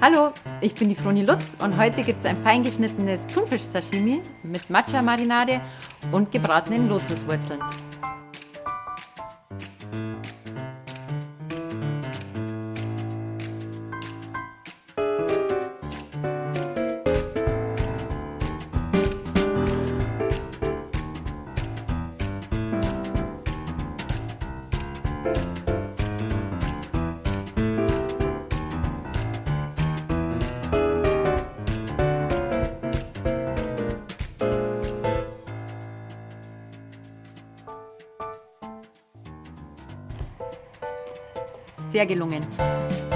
Hallo, ich bin die Vroni Lutz und heute gibt es ein fein geschnittenes Thunfisch-Sashimi mit Matcha-Marinade und gebratenen Lotuswurzeln. Sehr gelungen.